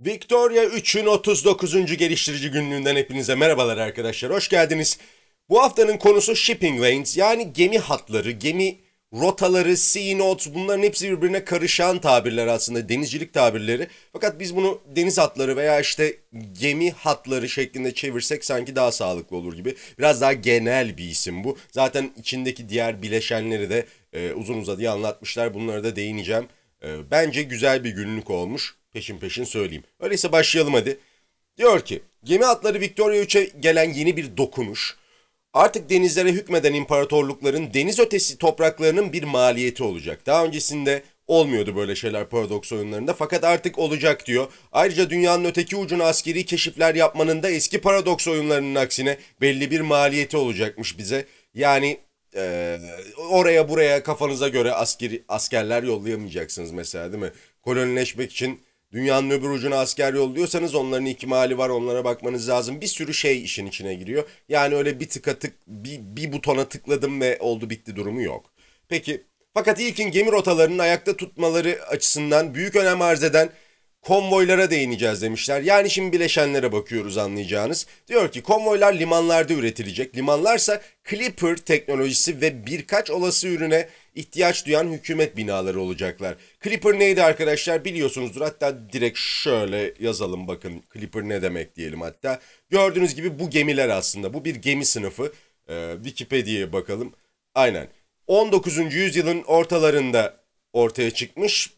Victoria 3'ün 39. geliştirici günlüğünden hepinize merhabalar arkadaşlar. Hoş geldiniz. Bu haftanın konusu shipping lanes, yani gemi hatları, gemi rotaları, sea notes, bunların hepsi birbirine karışan tabirler aslında, denizcilik tabirleri. Fakat biz bunu deniz hatları veya işte gemi hatları şeklinde çevirsek sanki daha sağlıklı olur gibi. Biraz daha genel bir isim bu. Zaten içindeki diğer bileşenleri de uzun uzadıya anlatmışlar. Bunlara da değineceğim. Bence güzel bir günlük olmuş. Peşin söyleyeyim. Öyleyse başlayalım hadi. Diyor ki, gemi hatları Victoria 3'e gelen yeni bir dokunuş. Artık denizlere hükmeden imparatorlukların deniz ötesi topraklarının bir maliyeti olacak. Daha öncesinde olmuyordu böyle şeyler Paradox oyunlarında, fakat artık olacak diyor. Ayrıca dünyanın öteki ucuna askeri keşifler yapmanın da eski Paradox oyunlarının aksine belli bir maliyeti olacakmış bize. Yani oraya buraya kafanıza göre askerler yollayamayacaksınız mesela, değil mi? Kolonileşmek için dünyanın öbür ucuna asker yolluyorsanız onların ikmali var, onlara bakmanız lazım. Bir sürü şey işin içine giriyor. Yani öyle bir tıka tık, bir butona tıkladım ve oldu bitti durumu yok. Peki, fakat ilkin gemi rotalarının ayakta tutmaları açısından büyük önem arz eden konvoylara değineceğiz demişler. Yani şimdi bileşenlere bakıyoruz anlayacağınız. Diyor ki konvoylar limanlarda üretilecek. Limanlarsa Clipper teknolojisi ve birkaç olası ürüne ihtiyaç duyan hükümet binaları olacaklar. Clipper neydi arkadaşlar biliyorsunuzdur. Hatta direkt şöyle yazalım bakın. Clipper ne demek diyelim hatta. Gördüğünüz gibi bu gemiler aslında. Bu bir gemi sınıfı. Wikipedia'ya bakalım. Aynen. 19. yüzyılın ortalarında ortaya çıkmış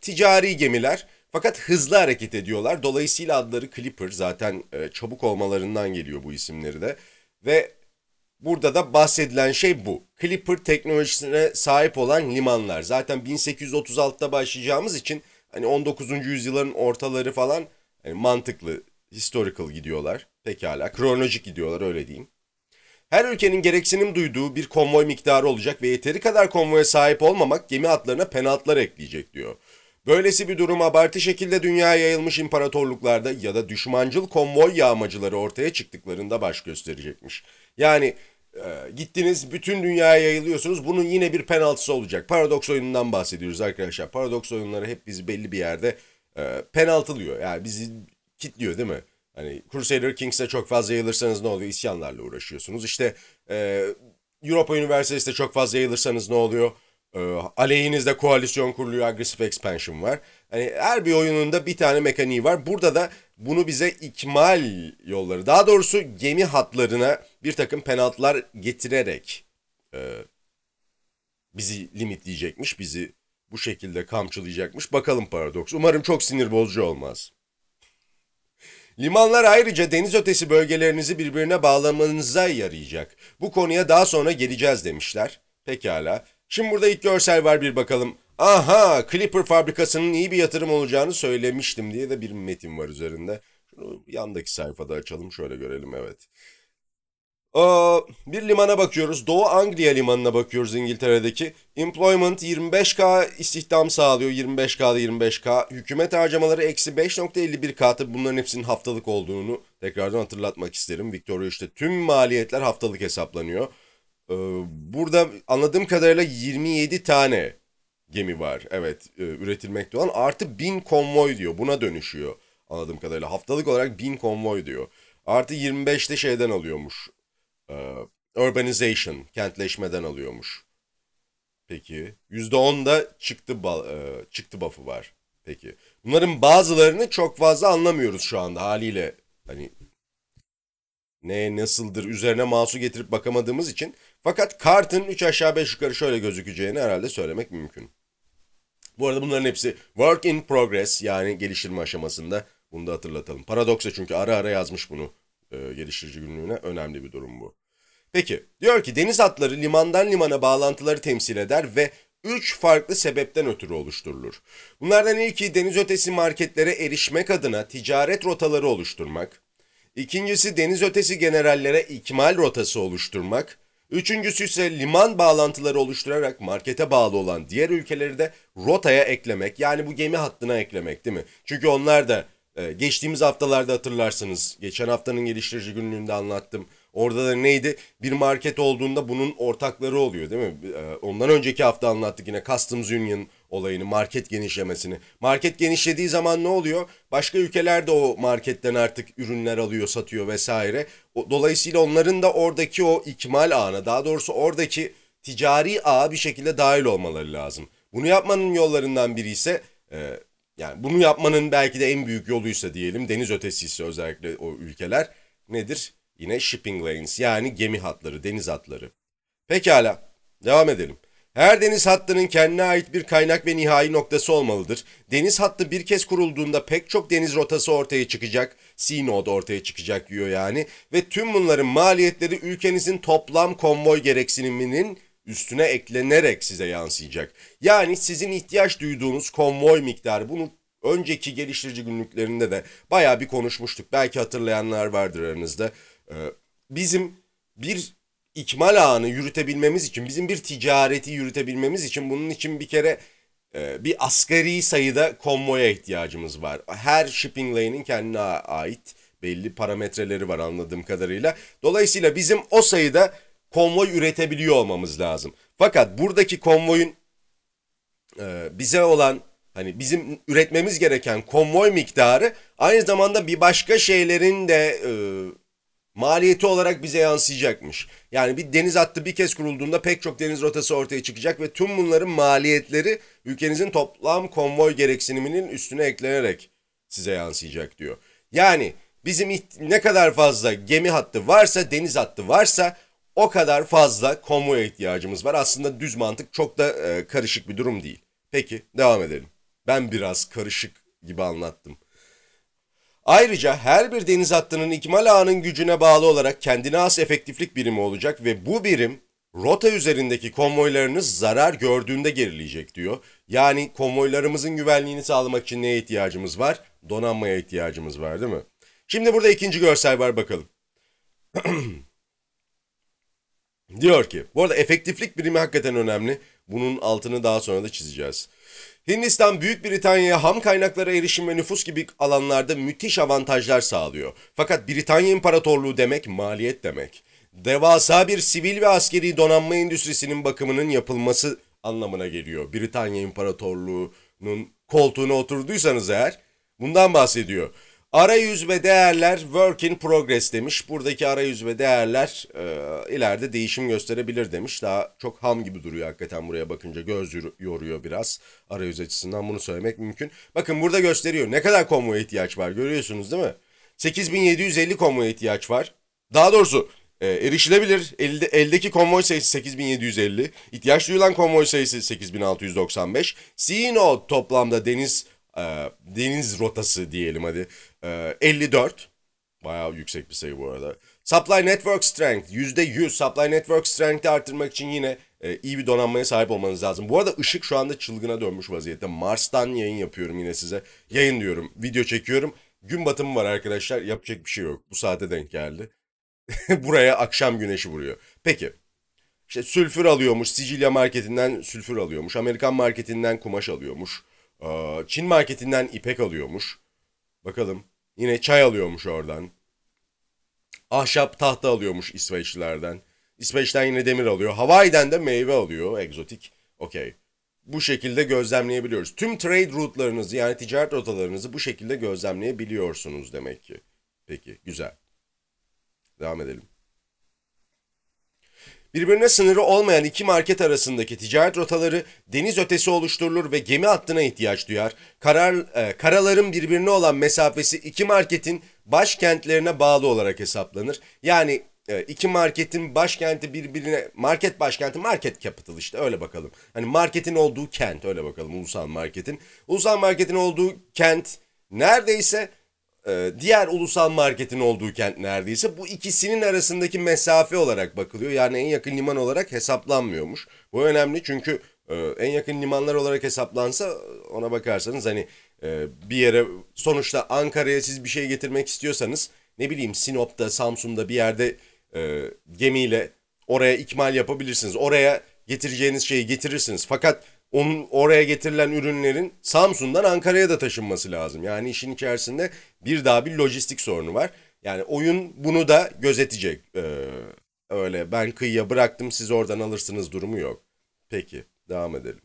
ticari gemiler. Fakat hızlı hareket ediyorlar. Dolayısıyla adları Clipper. Zaten çabuk olmalarından geliyor bu isimleri de. Ve burada da bahsedilen şey bu. Clipper teknolojisine sahip olan limanlar. Zaten 1836'da başlayacağımız için hani 19. yüzyılların ortaları falan hani mantıklı, historical gidiyorlar. Pekala, kronolojik gidiyorlar öyle diyeyim. Her ülkenin gereksinim duyduğu bir konvoy miktarı olacak ve yeteri kadar konvoya sahip olmamak gemi hatlarına penaltılar ekleyecek diyor. Böylesi bir durum abartı şekilde dünyaya yayılmış imparatorluklarda ya da düşmancıl konvoy yağmacıları ortaya çıktıklarında baş gösterecekmiş. Yani gittiniz bütün dünyaya yayılıyorsunuz, bunun yine bir penaltısı olacak. Paradox oyunundan bahsediyoruz arkadaşlar. Paradox oyunları hep bizi belli bir yerde penaltılıyor. Yani bizi kitliyor değil mi? Hani Crusader Kings'te çok fazla yayılırsanız ne oluyor? İsyanlarla uğraşıyorsunuz. İşte Europa Üniversitesi'de çok fazla yayılırsanız ne oluyor? Aleyhinizde koalisyon kuruluyor, agresif expansion var. Hani her bir oyununda bir tane mekaniği var. Burada da bunu bize ikmal yolları, daha doğrusu gemi hatlarına bir takım penaltılar getirerek bizi limitleyecekmiş, bizi bu şekilde kamçılayacakmış. Bakalım Paradox. Umarım çok sinir bozucu olmaz. Limanlar ayrıca deniz ötesi bölgelerinizi birbirine bağlamanıza yarayacak. Bu konuya daha sonra geleceğiz demişler. Pekala. Şimdi burada ilk görsel var, bir bakalım. Aha, Clipper fabrikasının iyi bir yatırım olacağını söylemiştim diye de bir metin var üzerinde. Şunu yandaki sayfada açalım şöyle görelim, evet. Bir limana bakıyoruz. Doğu Anglia limanına bakıyoruz İngiltere'deki. Employment 25K istihdam sağlıyor. 25K'da 25K. Hükümet harcamaları eksi 5.51K. Tabi bunların hepsinin haftalık olduğunu tekrardan hatırlatmak isterim. Victoria 3'te tüm maliyetler haftalık hesaplanıyor. Burada anladığım kadarıyla 27 tane gemi var. Evet, üretilmekte olan artı 1000 konvoy diyor. Buna dönüşüyor anladığım kadarıyla. Haftalık olarak 1000 konvoy diyor. Artı 25'te şeyden alıyormuş. Urbanization, kentleşmeden alıyormuş. Peki. %10'da çıktı buff'ı var. Peki. Bunların bazılarını çok fazla anlamıyoruz şu anda haliyle. Hani ne nasıldır üzerine masu getirip bakamadığımız için. Fakat kartın 3 aşağı 5 yukarı şöyle gözükeceğini herhalde söylemek mümkün. Bu arada bunların hepsi work in progress, yani geliştirme aşamasında, bunu da hatırlatalım. Paradox'a çünkü ara ara yazmış bunu geliştirici günlüğüne, önemli bir durum bu. Peki diyor ki deniz hatları limandan limana bağlantıları temsil eder ve 3 farklı sebepten ötürü oluşturulur. Bunlardan ilki deniz ötesi marketlere erişmek adına ticaret rotaları oluşturmak. İkincisi deniz ötesi generallere ikmal rotası oluşturmak. Üçüncüsü ise liman bağlantıları oluşturarak markete bağlı olan diğer ülkeleri de rotaya eklemek. Yani bu gemi hattına eklemek, değil mi? Çünkü onlar da geçtiğimiz haftalarda hatırlarsınız. Geçen haftanın geliştirici günlüğünde anlattım. Orada da neydi? Bir market olduğunda bunun ortakları oluyor değil mi? Ondan önceki hafta anlattık yine Customs Union olayını, market genişlemesini. Market genişlediği zaman ne oluyor? Başka ülkeler de o marketten artık ürünler alıyor, satıyor vesaire. Dolayısıyla onların da oradaki o ikmal ağına, daha doğrusu oradaki ticari ağa bir şekilde dahil olmaları lazım. Bunu yapmanın yollarından biri ise, yani bunu yapmanın belki de en büyük yoluysa diyelim, deniz ötesi ise özellikle o ülkeler nedir? Yine shipping lanes, yani gemi hatları, deniz hatları. Pekala, devam edelim. Her deniz hattının kendine ait bir kaynak ve nihai noktası olmalıdır. Deniz hattı bir kez kurulduğunda pek çok deniz rotası ortaya çıkacak, sea node ortaya çıkacak diyor yani. Ve tüm bunların maliyetleri ülkenizin toplam konvoy gereksiniminin üstüne eklenerek size yansıyacak. Yani sizin ihtiyaç duyduğunuz konvoy miktarı, bunu önceki geliştirici günlüklerinde de bayağı bir konuşmuştuk. Belki hatırlayanlar vardır aranızda. Bizim bir ikmal ağını yürütebilmemiz için, bizim bir ticareti yürütebilmemiz için bunun için bir kere bir asgari sayıda konvoya ihtiyacımız var. Her shipping lane'in kendine ait belli parametreleri var anladığım kadarıyla. Dolayısıyla bizim o sayıda konvoy üretebiliyor olmamız lazım. Fakat buradaki konvoyun bize olan, hani bizim üretmemiz gereken konvoy miktarı aynı zamanda bir başka şeylerin de maliyeti olarak bize yansıyacakmış. Yani bir deniz hattı bir kez kurulduğunda pek çok deniz rotası ortaya çıkacak ve tüm bunların maliyetleri ülkenizin toplam konvoy gereksiniminin üstüne eklenerek size yansıyacak diyor. Yani bizim ne kadar fazla gemi hattı varsa, deniz hattı varsa o kadar fazla konvoya ihtiyacımız var. Aslında düz mantık, çok da karışık bir durum değil. Peki devam edelim. Ben biraz karışık gibi anlattım. Ayrıca her bir deniz hattının ikmal ağının gücüne bağlı olarak kendine has efektiflik birimi olacak ve bu birim rota üzerindeki konvoylarınız zarar gördüğünde gerileyecek diyor. Yani konvoylarımızın güvenliğini sağlamak için neye ihtiyacımız var? Donanmaya ihtiyacımız var değil mi? Şimdi burada ikinci görsel var, bakalım. Diyor ki, bu arada efektiflik birimi hakikaten önemli. Bunun altını daha sonra da çizeceğiz. Hindistan, Büyük Britanya'ya ham kaynaklara erişim ve nüfus gibi alanlarda müthiş avantajlar sağlıyor. Fakat Britanya İmparatorluğu demek maliyet demek. Devasa bir sivil ve askeri donanma endüstrisinin bakımının yapılması anlamına geliyor. Britanya İmparatorluğu'nun koltuğuna oturduysanız eğer bundan bahsediyor. Arayüz ve değerler work in progress demiş. Buradaki arayüz ve değerler ileride değişim gösterebilir demiş. Daha çok ham gibi duruyor hakikaten, buraya bakınca göz yoruyor biraz. Arayüz açısından bunu söylemek mümkün. Bakın burada gösteriyor ne kadar konvoya ihtiyaç var, görüyorsunuz değil mi? 8750 konvoya ihtiyaç var. Daha doğrusu erişilebilir. Eldeki konvoy sayısı 8750. İhtiyaç duyulan konvoy sayısı 8695. Sea Node toplamda deniz rotası diyelim hadi, 54, bayağı yüksek bir sayı bu arada. Supply Network Strength %100, Supply Network Strength'i artırmak için yine iyi bir donanmaya sahip olmanız lazım. Bu arada ışık şu anda çılgına dönmüş vaziyette. Mars'tan yayın yapıyorum yine size, yayın diyorum, video çekiyorum. Gün batımı var arkadaşlar, yapacak bir şey yok, bu saate denk geldi. Buraya akşam güneşi vuruyor. Peki. İşte sülfür alıyormuş, Sicilya marketinden sülfür alıyormuş, Amerikan marketinden kumaş alıyormuş, Çin marketinden ipek alıyormuş. Bakalım. Yine çay alıyormuş oradan. Ahşap tahta alıyormuş İsveçlilerden. İsveç'ten yine demir alıyor. Hawaii'den de meyve alıyor. Egzotik. Okey. Bu şekilde gözlemleyebiliyoruz. Tüm trade route'larınızı, yani ticaret rotalarınızı bu şekilde gözlemleyebiliyorsunuz demek ki. Peki. Güzel. Devam edelim. Birbirine sınırı olmayan iki market arasındaki ticaret rotaları deniz ötesi oluşturulur ve gemi hattına ihtiyaç duyar. Karaların birbirine olan mesafesi iki marketin başkentlerine bağlı olarak hesaplanır. Yani iki marketin başkenti birbirine, market başkenti, market capital işte, öyle bakalım. Hani marketin olduğu kent, öyle bakalım, ulusal marketin. Ulusal marketin olduğu kent neredeyse, diğer ulusal marketin olduğu kent neredeyse, bu ikisinin arasındaki mesafe olarak bakılıyor. Yani en yakın liman olarak hesaplanmıyormuş. Bu önemli çünkü en yakın limanlar olarak hesaplansa, ona bakarsanız hani bir yere, sonuçta Ankara'ya siz bir şey getirmek istiyorsanız, ne bileyim Sinop'ta, Samsun'da bir yerde gemiyle oraya ikmal yapabilirsiniz. Oraya getireceğiniz şeyi getirirsiniz. Fakat onun oraya getirilen ürünlerin Samsun'dan Ankara'ya da taşınması lazım. Yani işin içerisinde bir daha bir lojistik sorunu var. Yani oyun bunu da gözetecek. Öyle ben kıyıya bıraktım siz oradan alırsınız durumu yok. Peki devam edelim.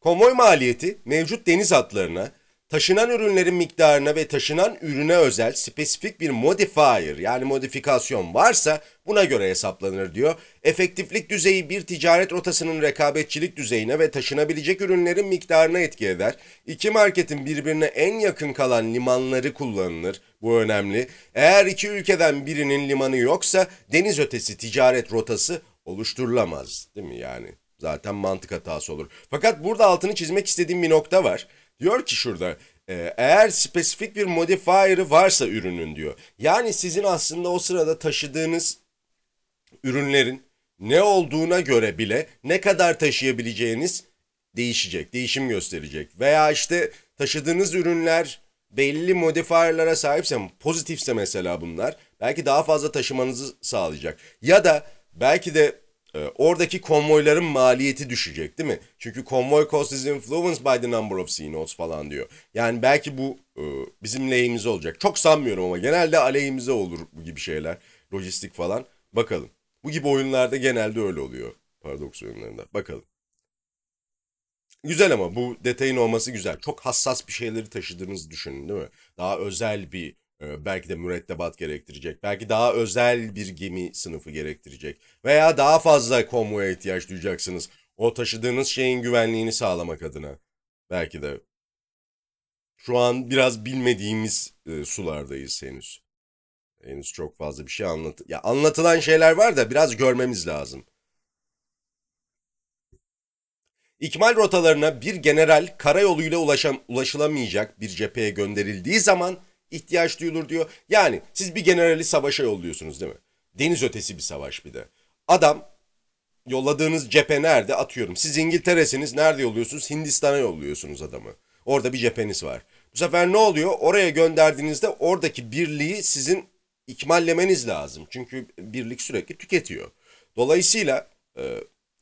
Konvoy maliyeti mevcut deniz hatlarına, taşınan ürünlerin miktarına ve taşınan ürüne özel spesifik bir modifier yani modifikasyon varsa buna göre hesaplanır diyor. Efektiflik düzeyi bir ticaret rotasının rekabetçilik düzeyine ve taşınabilecek ürünlerin miktarına etki eder. İki marketin birbirine en yakın kalan limanları kullanılır. Bu önemli. Eğer iki ülkeden birinin limanı yoksa deniz ötesi ticaret rotası oluşturulamaz. Değil mi yani? Zaten mantık hatası olur. Fakat burada altını çizmek istediğim bir nokta var. Diyor ki şurada eğer spesifik bir modifier'ı varsa ürünün diyor. Yani sizin aslında o sırada taşıdığınız ürünlerin ne olduğuna göre bile ne kadar taşıyabileceğiniz değişecek, değişim gösterecek. Veya işte taşıdığınız ürünler belli modifier'lara sahipse, pozitifse mesela bunlar belki daha fazla taşımanızı sağlayacak. Ya da belki de oradaki konvoyların maliyeti düşecek değil mi? Çünkü konvoy cost is influenced by the number of sea notes falan diyor. Yani belki bu bizim lehimize olacak. Çok sanmıyorum ama genelde aleyhimize olur bu gibi şeyler. Lojistik falan. Bakalım. Bu gibi oyunlarda genelde öyle oluyor. Paradox oyunlarında. Bakalım. Güzel ama bu detayın olması güzel. Çok hassas bir şeyleri taşıdığınızı düşünün değil mi? Daha özel bir... Belki de mürettebat gerektirecek. Belki daha özel bir gemi sınıfı gerektirecek. Veya daha fazla konvoya ihtiyaç duyacaksınız. O taşıdığınız şeyin güvenliğini sağlamak adına. Belki de. Şu an biraz bilmediğimiz sulardayız henüz. Henüz çok fazla bir şey ya anlatılan şeyler var da biraz görmemiz lazım. İkmal rotalarına bir general karayoluyla ulaşılamayacak bir cepheye gönderildiği zaman... ihtiyaç duyulur diyor. Yani siz bir generali savaşa yolluyorsunuz değil mi? Deniz ötesi bir savaş bir de. Adam yolladığınız cephe nerede? Atıyorum siz İngiltere'siniz, nerede yolluyorsunuz? Hindistan'a yolluyorsunuz adamı. Orada bir cepheniz var. Bu sefer ne oluyor? Oraya gönderdiğinizde oradaki birliği sizin ikmallemeniz lazım. Çünkü birlik sürekli tüketiyor. Dolayısıyla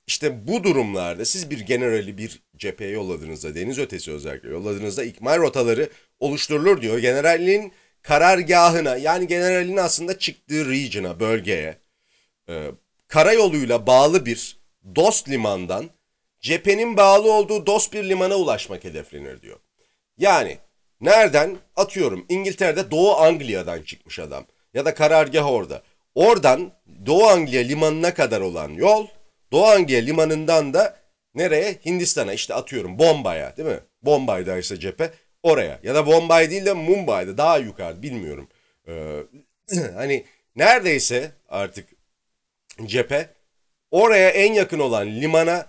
işte bu durumlarda siz bir generali bir cepheye yolladığınızda, deniz ötesi özellikle yolladığınızda ikmal rotaları oluşturulur diyor. Generalin karargahına yani generalin aslında çıktığı region'a, bölgeye karayoluyla bağlı bir dost limandan cephenin bağlı olduğu dost bir limana ulaşmak hedeflenir diyor. Yani nereden atıyorum İngiltere'de Doğu Anglia'dan çıkmış adam ya da karargah orada. Oradan Doğu Anglia limanına kadar olan yol, Doğu Anglia limanından da nereye? Hindistan'a işte atıyorum Bombay'a değil mi? Bombay'daysa cephe. Oraya ya da Bombay değil de Mumbai'de daha yukarı bilmiyorum. Hani neredeyse artık cephe oraya en yakın olan limana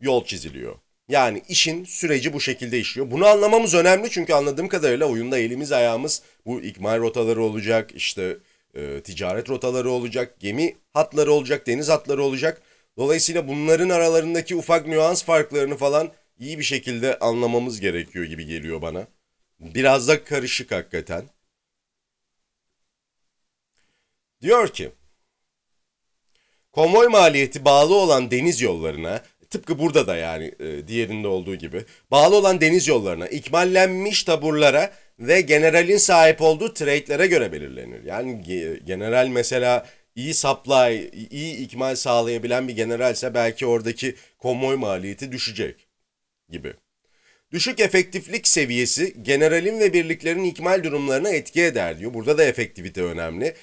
yol çiziliyor. Yani işin süreci bu şekilde işliyor. Bunu anlamamız önemli çünkü anladığım kadarıyla oyunda elimiz ayağımız bu ikmal rotaları olacak, işte ticaret rotaları olacak, gemi hatları olacak, deniz hatları olacak. Dolayısıyla bunların aralarındaki ufak nüans farklarını falan... İyi bir şekilde anlamamız gerekiyor gibi geliyor bana. Biraz da karışık hakikaten. Diyor ki, konvoy maliyeti bağlı olan deniz yollarına, tıpkı burada da yani diğerinde olduğu gibi, bağlı olan deniz yollarına, ikmallenmiş taburlara ve generalin sahip olduğu trade'lere göre belirlenir. Yani general mesela... İyi supply, iyi ikmal sağlayabilen bir generalse belki oradaki konvoy maliyeti düşecek gibi. Düşük efektiflik seviyesi generalin ve birliklerin ikmal durumlarına etki eder diyor. Burada da efektivite önemli.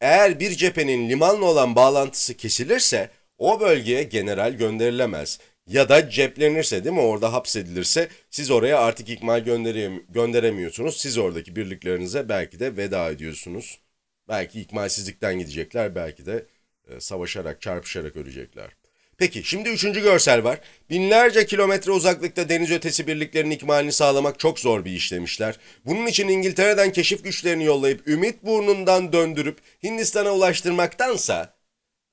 Eğer bir cephenin limanla olan bağlantısı kesilirse o bölgeye general gönderilemez. Ya da ceplenirse değil mi, orada hapsedilirse siz oraya artık ikmal gönderemiyorsunuz. Siz oradaki birliklerinize belki de veda ediyorsunuz. Belki ikmalsizlikten gidecekler, belki de savaşarak, çarpışarak ölecekler. Peki, şimdi üçüncü görsel var. Binlerce kilometre uzaklıkta deniz ötesi birliklerin ikmalini sağlamak çok zor bir iş demişler. Bunun için İngiltere'den keşif güçlerini yollayıp Ümit Burnu'ndan döndürüp Hindistan'a ulaştırmaktansa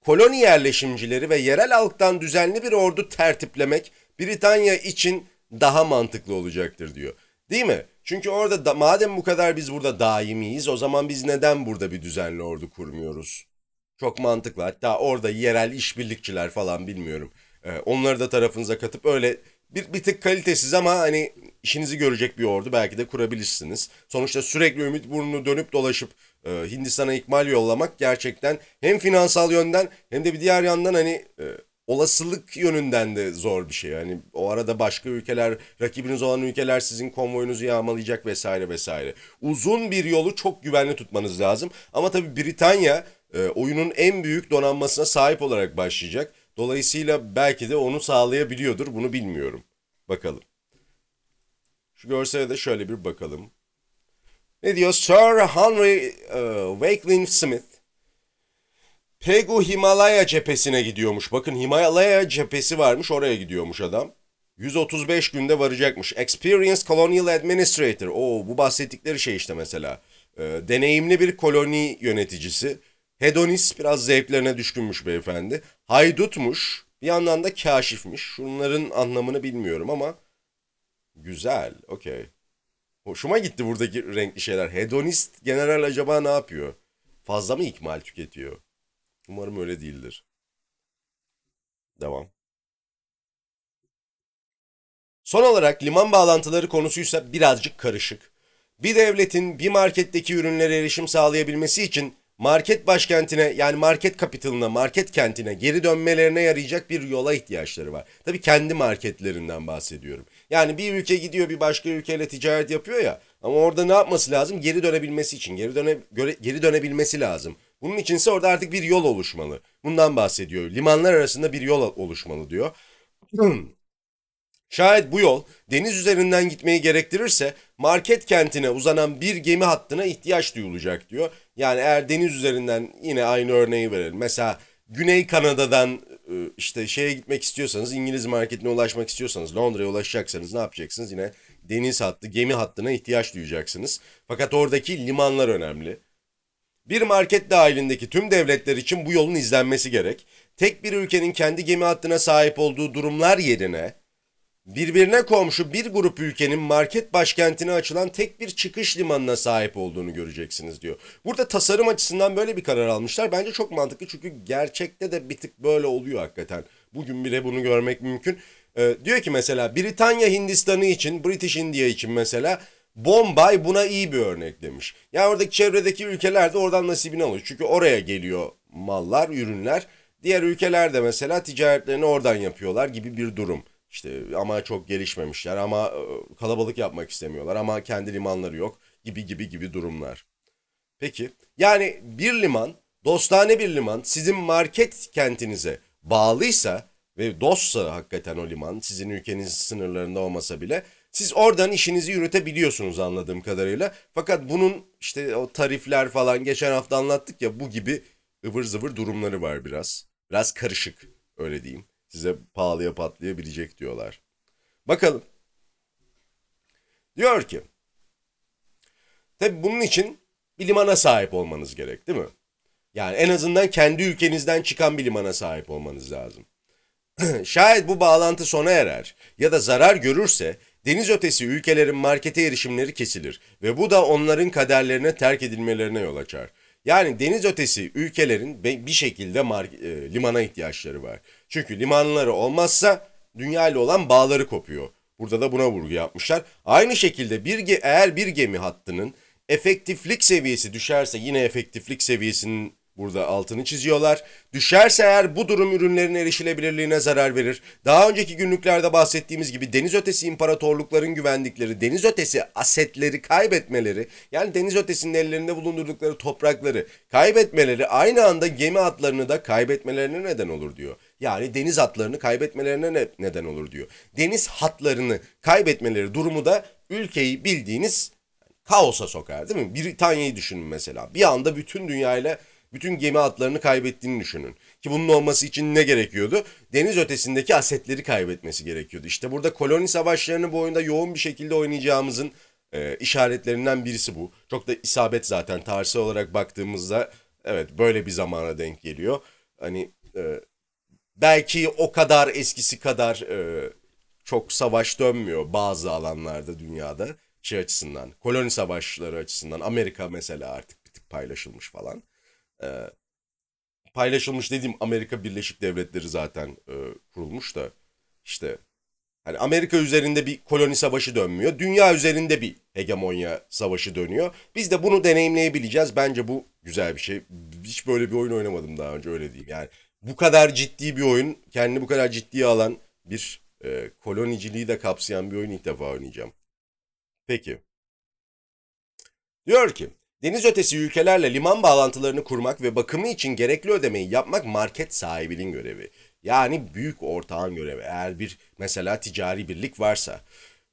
koloni yerleşimcileri ve yerel halktan düzenli bir ordu tertiplemek Britanya için daha mantıklı olacaktır diyor. Değil mi? Çünkü orada madem bu kadar biz burada daimiyiz, o zaman biz neden burada bir düzenli ordu kurmuyoruz? Çok mantıklı. Hatta orada yerel işbirlikçiler falan bilmiyorum. Onları da tarafınıza katıp öyle bir tık kalitesiz ama hani işinizi görecek bir ordu belki de kurabilirsiniz. Sonuçta sürekli Ümit Burnu'nu dönüp dolaşıp Hindistan'a ikmal yollamak gerçekten hem finansal yönden hem de bir diğer yandan hani olasılık yönünden de zor bir şey. Yani o arada başka ülkeler, rakibiniz olan ülkeler sizin konvoyunuzu yağmalayacak vesaire vesaire. Uzun bir yolu çok güvenli tutmanız lazım. Ama tabii Britanya oyunun en büyük donanmasına sahip olarak başlayacak. Dolayısıyla belki de onu sağlayabiliyordur. Bunu bilmiyorum. Bakalım. Şu görsele de şöyle bir bakalım. Ne diyor? Sir Henry Wakelin Smith Pegu Himalaya cephesine gidiyormuş. Bakın Himalaya cephesi varmış. Oraya gidiyormuş adam. 135 günde varacakmış. Experienced Colonial Administrator. Oo, bu bahsettikleri şey işte mesela. Deneyimli bir koloni yöneticisi. Hedonist, biraz zevklerine düşkünmüş beyefendi. Haydutmuş. Bir yandan da kaşifmiş. Şunların anlamını bilmiyorum ama güzel. Okey. Hoşuma gitti buradaki renkli şeyler. Hedonist general acaba ne yapıyor? Fazla mı ikmal tüketiyor? Umarım öyle değildir. Devam. Son olarak liman bağlantıları konusuysa birazcık karışık. Bir devletin bir marketteki ürünlere erişim sağlayabilmesi için market başkentine, yani market capital'ına, market kentine geri dönmelerine yarayacak bir yola ihtiyaçları var. Tabii kendi marketlerinden bahsediyorum. Yani bir ülke gidiyor bir başka ülkeyle ticaret yapıyor ya, ama orada ne yapması lazım? Geri dönebilmesi için, geri dönebilmesi lazım. Bunun içinse orada artık bir yol oluşmalı. Bundan bahsediyor. Limanlar arasında bir yol oluşmalı diyor. Şayet bu yol deniz üzerinden gitmeyi gerektirirse market kentine uzanan bir gemi hattına ihtiyaç duyulacak diyor. Yani eğer deniz üzerinden, yine aynı örneği verelim. Mesela Güney Kanada'dan işte şeye gitmek istiyorsanız, İngiliz marketine ulaşmak istiyorsanız, Londra'ya ulaşacaksanız ne yapacaksınız? Yine deniz hattı, gemi hattına ihtiyaç duyacaksınız. Fakat oradaki limanlar önemli. Bir market dahilindeki tüm devletler için bu yolun izlenmesi gerek. Tek bir ülkenin kendi gemi hattına sahip olduğu durumlar yerine birbirine komşu bir grup ülkenin market başkentine açılan tek bir çıkış limanına sahip olduğunu göreceksiniz diyor. Burada tasarım açısından böyle bir karar almışlar. Bence çok mantıklı çünkü gerçekte de bir tık böyle oluyor hakikaten. Bugün bile bunu görmek mümkün. Diyor ki mesela Britanya Hindistan'ı için, British India için mesela Bombay buna iyi bir örnek demiş. Yani oradaki çevredeki ülkeler de oradan nasibini alıyor. Çünkü oraya geliyor mallar, ürünler. Diğer ülkeler de mesela ticaretlerini oradan yapıyorlar gibi bir durum. İşte ama çok gelişmemişler, ama kalabalık yapmak istemiyorlar, ama kendi limanları yok gibi durumlar. Peki yani bir liman, dostane bir liman sizin market kentinize bağlıysa ve dostsa hakikaten o liman sizin ülkeniz sınırlarında olmasa bile siz oradan işinizi yürütebiliyorsunuz anladığım kadarıyla. Fakat bunun işte o tarifler falan geçen hafta anlattık ya, bu gibi ıvır zıvır durumları var biraz. Biraz karışık öyle diyeyim. Size pahalıya patlayabilecek diyorlar. Bakalım. Diyor ki. Tabii bunun için bir limana sahip olmanız gerek değil mi? Yani en azından kendi ülkenizden çıkan bir limana sahip olmanız lazım. Şayet bu bağlantı sona erer ya da zarar görürse deniz ötesi ülkelerin markete erişimleri kesilir ve bu da onların kaderlerine terk edilmelerine yol açar. Yani deniz ötesi ülkelerin bir şekilde limana ihtiyaçları var. Çünkü limanları olmazsa dünya ile olan bağları kopuyor. Burada da buna vurgu yapmışlar. Aynı şekilde eğer bir gemi hattının efektiflik seviyesi düşerse, yine efektiflik seviyesinin burada altını çiziyorlar. Düşerse eğer bu durum ürünlerin erişilebilirliğine zarar verir. Daha önceki günlüklerde bahsettiğimiz gibi deniz ötesi imparatorlukların güvendikleri, deniz ötesi asetleri kaybetmeleri, yani deniz ötesinin ellerinde bulundurdukları toprakları kaybetmeleri aynı anda gemi hatlarını da kaybetmelerine neden olur diyor. Yani deniz hatlarını kaybetmelerine neden olur diyor. Deniz hatlarını kaybetmeleri durumu da ülkeyi bildiğiniz kaosa sokar değil mi? Britanya'yı düşünün mesela. Bir anda bütün dünyayla bütün gemi hatlarını kaybettiğini düşünün. Ki bunun olması için ne gerekiyordu? Deniz ötesindeki asetleri kaybetmesi gerekiyordu. İşte burada koloni savaşlarını bu oyunda yoğun bir şekilde oynayacağımızın işaretlerinden birisi bu. Çok da isabet zaten tarihsel olarak baktığımızda, evet böyle bir zamana denk geliyor. Hani belki o kadar eskisi kadar çok savaş dönmüyor bazı alanlarda dünyada şey açısından. Koloni savaşları açısından Amerika mesela artık bir tık paylaşılmış falan. Paylaşılmış dediğim Amerika Birleşik Devletleri zaten kurulmuş da işte Hani Amerika üzerinde bir koloni savaşı dönmüyor. Dünya üzerinde bir hegemonya savaşı dönüyor. Biz de bunu deneyimleyebileceğiz. Bence bu güzel bir şey. Hiç böyle bir oyun oynamadım daha önce, öyle diyeyim. Yani bu kadar ciddi bir oyun, kendini bu kadar ciddiye alan bir koloniciliği de kapsayan bir oyun ilk defa oynayacağım. Peki. Diyor ki, deniz ötesi ülkelerle liman bağlantılarını kurmak ve bakımı için gerekli ödemeyi yapmak market sahibinin görevi. Yani büyük ortağın görevi. Eğer bir mesela ticari birlik varsa.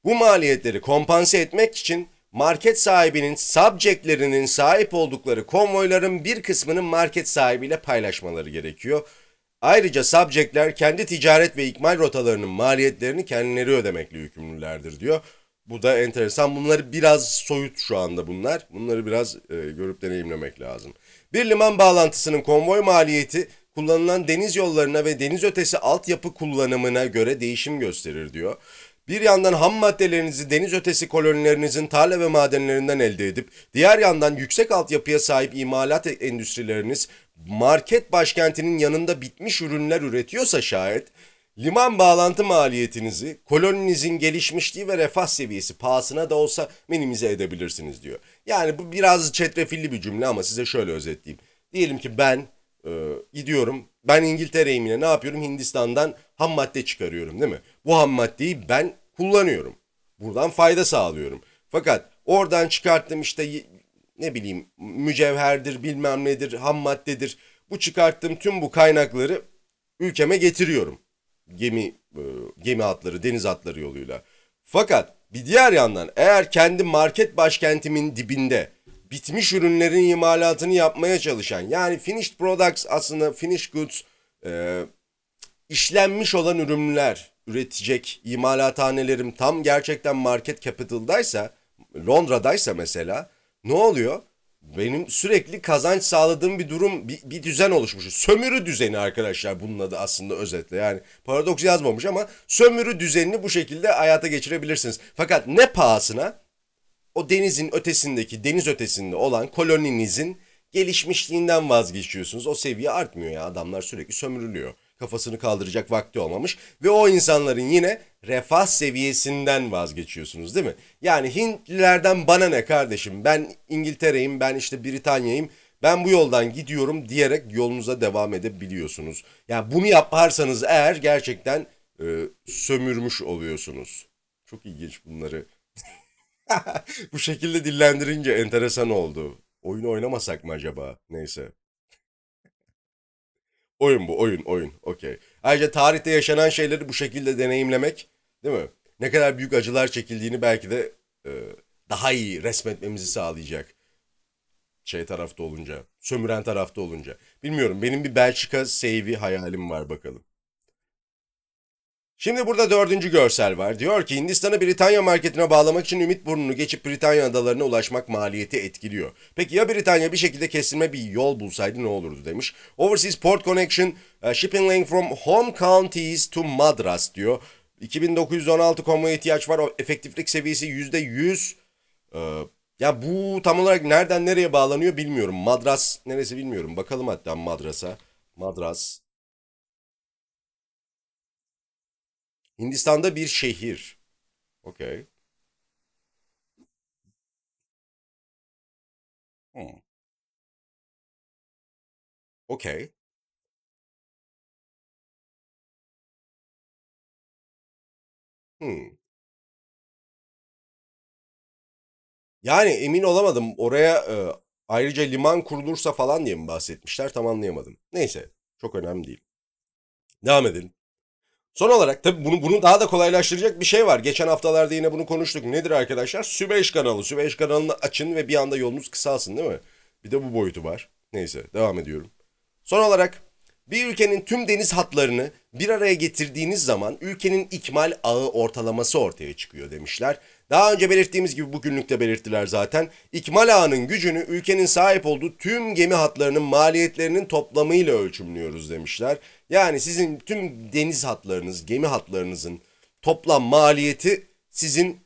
Bu maliyetleri kompanse etmek için market sahibinin subjectlerinin sahip oldukları konvoyların bir kısmının market sahibiyle paylaşmaları gerekiyor. Ayrıca subjectler kendi ticaret ve ikmal rotalarının maliyetlerini kendileri ödemekle yükümlülerdir diyor. Bu da enteresan. Bunları biraz soyut şu anda bunlar. Bunları biraz görüp deneyimlemek lazım. Bir liman bağlantısının konvoy maliyeti kullanılan deniz yollarına ve deniz ötesi altyapı kullanımına göre değişim gösterir diyor. Bir yandan ham maddelerinizi deniz ötesi kolonilerinizin tarla ve madenlerinden elde edip, diğer yandan yüksek altyapıya sahip imalat endüstrileriniz market başkentinin yanında bitmiş ürünler üretiyorsa şayet, liman bağlantı maliyetinizi koloninizin gelişmişliği ve refah seviyesi pahasına da olsa minimize edebilirsiniz diyor. Yani bu biraz çetrefilli bir cümle ama size şöyle özetleyeyim. Diyelim ki ben gidiyorum, ben İngiltere'yim, yine ne yapıyorum? Hindistan'dan ham madde çıkarıyorum, değil mi? Bu ham maddeyi ben kullanıyorum. Buradan fayda sağlıyorum. Fakat oradan çıkarttım işte ne bileyim mücevherdir, bilmem nedir, ham maddedir. Bu çıkarttığım tüm bu kaynakları ülkeme getiriyorum. Gemi hatları, deniz hatları yoluyla. Fakat bir diğer yandan eğer kendi market başkentimin dibinde bitmiş ürünlerin imalatını yapmaya çalışan, yani finished products, aslında finished goods, işlenmiş olan ürünler üretecek imalathanelerim tam gerçekten market capital'daysa, Londra'daysa mesela, ne oluyor? Benim sürekli kazanç sağladığım bir durum, bir düzen oluşmuş. Sömürü düzeni arkadaşlar bunun adı aslında, özetle. Yani Paradox yazmamış ama sömürü düzenini bu şekilde hayata geçirebilirsiniz. Fakat ne pahasına? O denizin ötesindeki, deniz ötesinde olan koloninizin gelişmişliğinden vazgeçiyorsunuz. O seviye artmıyor ya, adamlar sürekli sömürülüyor. Kafasını kaldıracak vakti olmamış ve o insanların yine refah seviyesinden vazgeçiyorsunuz, değil mi? Yani Hintlilerden bana ne kardeşim, ben İngiltere'yim, ben işte Britanya'yım, ben bu yoldan gidiyorum diyerek yolunuza devam edebiliyorsunuz. Yani bunu yaparsanız eğer gerçekten sömürmüş oluyorsunuz. Çok ilginç bunları. Bu şekilde dillendirince enteresan oldu. Oyunu oynamasak mı acaba? Neyse. Oyun bu, oyun. Okey. Ayrıca tarihte yaşanan şeyleri bu şekilde deneyimlemek, değil mi? Ne kadar büyük acılar çekildiğini belki de daha iyi resmetmemizi sağlayacak. Şey tarafta olunca, sömüren tarafta olunca. Bilmiyorum, benim bir Belçika save'i hayalim var, bakalım. Şimdi burada dördüncü görsel var. Diyor ki Hindistan'ı Britanya marketine bağlamak için Ümit Burnu'nu geçip Britanya adalarına ulaşmak maliyeti etkiliyor. Peki ya Britanya bir şekilde kesilme bir yol bulsaydı ne olurdu demiş. Overseas Port Connection, Shipping Lane from Home Counties to Madras diyor. 2916 konvoya ihtiyaç var. O efektiflik seviyesi %100. Ya bu tam olarak nereden nereye bağlanıyor bilmiyorum. Madras neresi bilmiyorum. Bakalım hatta Madras'a. Madras. Hindistan'da bir şehir. Okey. Okey. Yani emin olamadım. Oraya ayrıca liman kurulursa falan diye mi bahsetmişler? Tam anlayamadım. Neyse. Çok önemli değil. Devam edelim. Son olarak tabii bunu daha da kolaylaştıracak bir şey var. Geçen haftalarda yine bunu konuştuk. Nedir arkadaşlar? Süveyş Kanalı. Süveyş Kanalı'nı açın ve bir anda yolunuz kısalsın, değil mi? Bir de bu boyutu var. Neyse, devam ediyorum. Son olarak bir ülkenin tüm deniz hatlarını bir araya getirdiğiniz zaman ülkenin ikmal ağı ortalaması ortaya çıkıyor demişler. Daha önce belirttiğimiz gibi bugünlük de belirttiler zaten. İkmal ağının gücünü ülkenin sahip olduğu tüm gemi hatlarının maliyetlerinin toplamıyla ölçümlüyoruz demişler. Yani sizin tüm deniz hatlarınız, gemi hatlarınızın toplam maliyeti sizin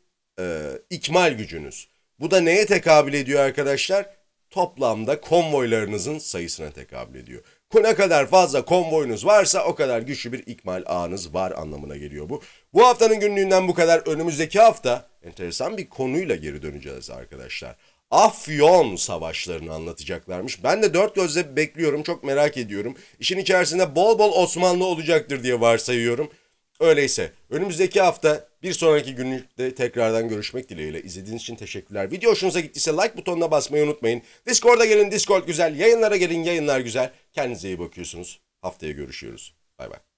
ikmal gücünüz. Bu da neye tekabül ediyor arkadaşlar? Toplamda konvoylarınızın sayısına tekabül ediyor. Ne kadar fazla konvoyunuz varsa o kadar güçlü bir ikmal ağınız var anlamına geliyor bu. Bu haftanın günlüğünden bu kadar. Önümüzdeki hafta enteresan bir konuyla geri döneceğiz arkadaşlar. Afyon savaşlarını anlatacaklarmış. Ben de dört gözle bekliyorum, çok merak ediyorum. İşin içerisinde bol bol Osmanlı olacaktır diye varsayıyorum. Öyleyse önümüzdeki hafta bir sonraki günlükte tekrardan görüşmek dileğiyle. İzlediğiniz için teşekkürler. Video hoşunuza gittiyse like butonuna basmayı unutmayın. Discord'a gelin, Discord güzel. Yayınlara gelin, yayınlar güzel. Kendinize iyi bakıyorsunuz. Haftaya görüşüyoruz. Bay bay.